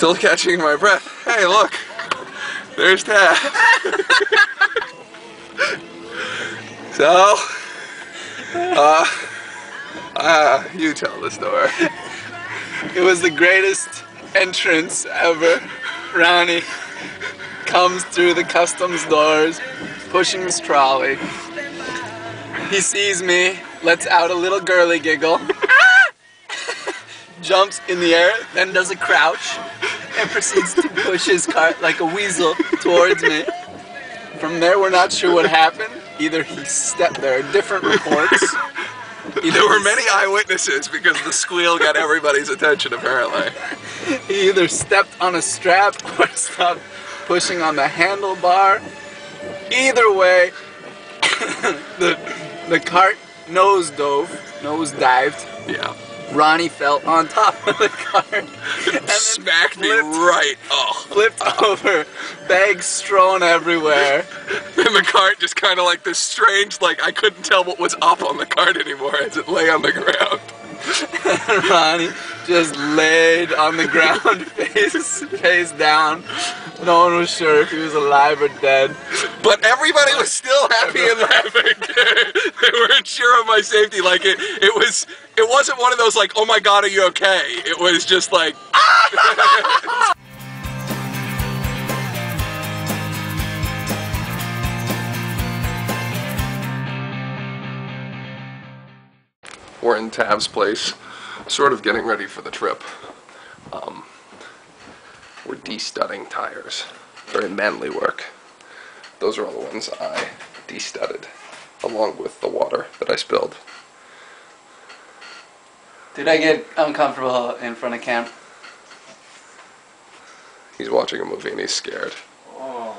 still catching my breath. Hey, look! There's Tav. So, you tell the story. It was the greatest entrance ever. Ronnie comes through the customs doors, pushing his trolley. He sees me, lets out a little girly giggle, jumps in the air, then does a crouch, and proceeds to push his cart like a weasel towards me. From there, we're not sure what happened. Either he stepped, there are different reports. Either there were many eyewitnesses because the squeal got everybody's attention, apparently. He either stepped on a strap or stopped pushing on the handlebar. Either way, the cart nose dived. Yeah. Ronnie fell on top of the cart. And smacked me right off. Flipped over, bags strewn everywhere. And the cart just kind of like this strange, like I couldn't tell what was up on the cart anymore as it lay on the ground. And Ronnie just laid on the ground, face down. No one was sure if he was alive or dead. But everybody was still happy and laughing. They weren't sure of my safety. Like it wasn't one of those like, oh my god, are you okay? It was just like ah! We're in Tav's place, sort of getting ready for the trip. We're de-studding tires. Very manly work. Those are all the ones I de-studded, along with the water that I spilled. Did I get uncomfortable in front of camp? He's watching a movie and he's scared. Oh.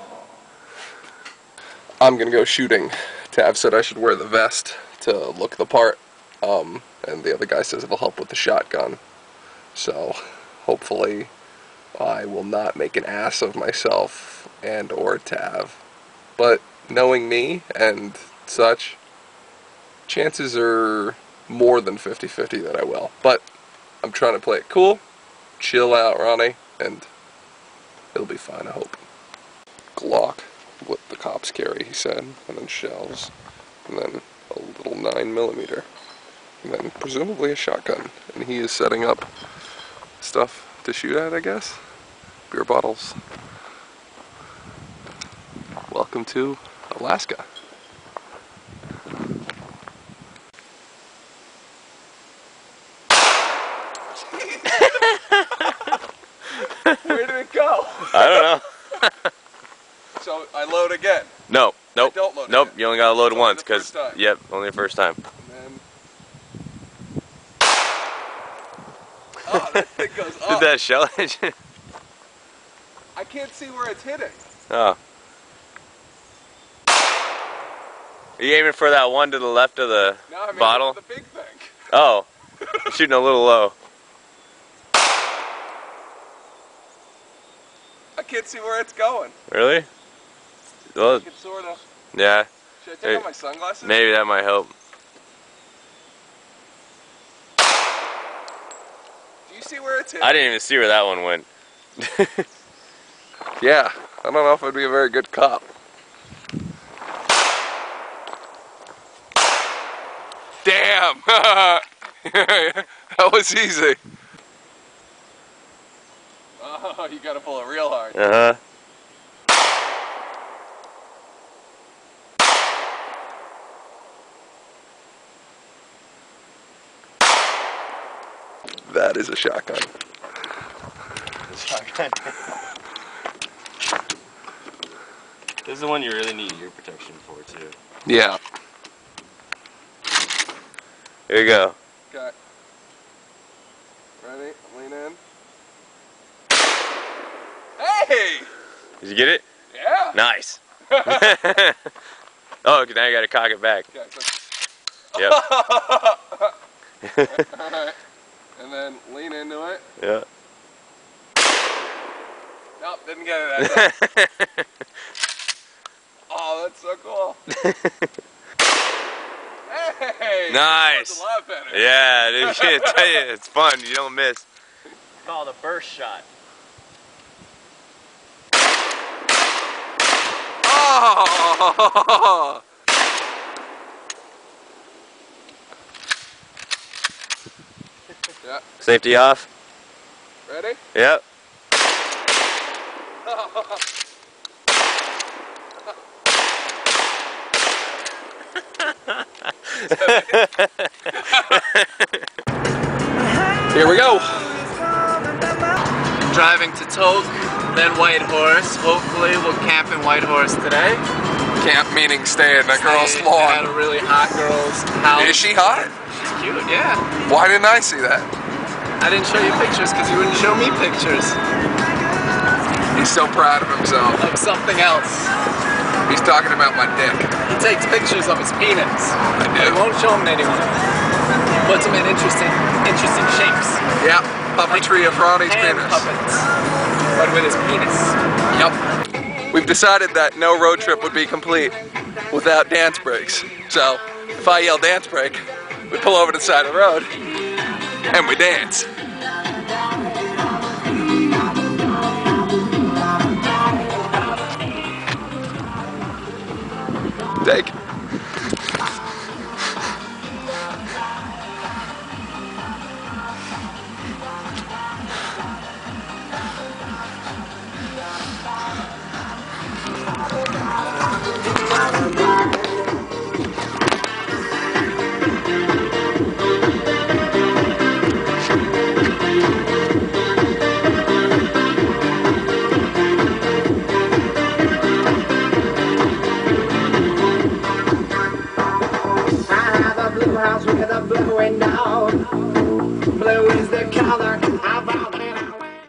I'm gonna go shooting. Tav said I should wear the vest to look the part. And the other guy says it'll help with the shotgun. So, hopefully, I will not make an ass of myself and or Tav. But, knowing me and such, chances are more than 50-50 that I will. But, I'm trying to play it cool, chill out, Ronnie, and it'll be fine, I hope. Glock, what the cops carry, he said, and then shells, and then a little 9mm. And then presumably a shotgun, and he is setting up stuff to shoot at, I guess? Beer bottles. Welcome to Alaska. Where did it go? I don't know. So I load again? No, nope. I don't load nope, again. You only gotta load once, because, yep, only the first time. Oh, that thing goes up. Did that shell engine? I can't see where it's hitting. Oh. Are you aiming for that one to the left of the bottle? No, I mean the big thing. Oh. I'm shooting a little low. I can't see where it's going. Really? Well, it's sort of. Yeah. Should I take out my sunglasses? Maybe that might help. See where it's I didn't even see where that one went. Yeah, I don't know if I'd be a very good cop. Damn! That was easy. Oh, you gotta pull it real hard. Uh-huh. That is a shotgun. Shotgun. This is the one you really need ear protection for, too. Yeah. Here you go. Got. Ready? Lean in. Hey! Did you get it? Yeah. Nice. Oh, now you gotta cock it back. Okay, so. Yep. Alright. And then lean into it. Yeah. Nope, didn't get it that time. Oh, that's so cool. Hey! Nice! A lot better. Yeah, dude, I tell you, it's fun. You don't miss. It's called a burst shot. Oh! Yeah. Safety off. Ready? Yep. Here we go. Driving to Tok, then Whitehorse. Hopefully we'll camp in Whitehorse today. Camp meaning stay in a girl's lawn. At a really hot girl's house. Is she hot? She's cute, yeah. Why didn't I see that? I didn't show you pictures because you wouldn't show me pictures. He's so proud of himself. Of something else. He's talking about my dick. He takes pictures of his penis. I do. He won't show them to anyone. Puts them in interesting shapes. Yep. Puppetry of Ronnie's penis. Puppets. But with his penis. Yep. We've decided that no road trip would be complete without dance breaks. So, if I yell dance break, we pull over to the side of the road and we dance. Take.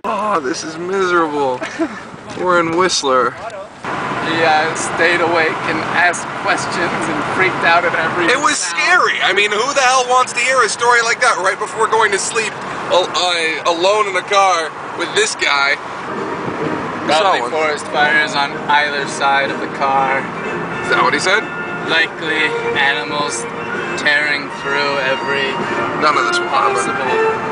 Oh, this is miserable. We're in Whistler. Yeah, I stayed awake and asked questions and freaked out at every. It was scary. I mean, who the hell wants to hear a story like that right before going to sleep alone in a car with this guy? Probably forest fires on either side of the car. Is that what he said? Likely animals tearing through every. None of this will happen.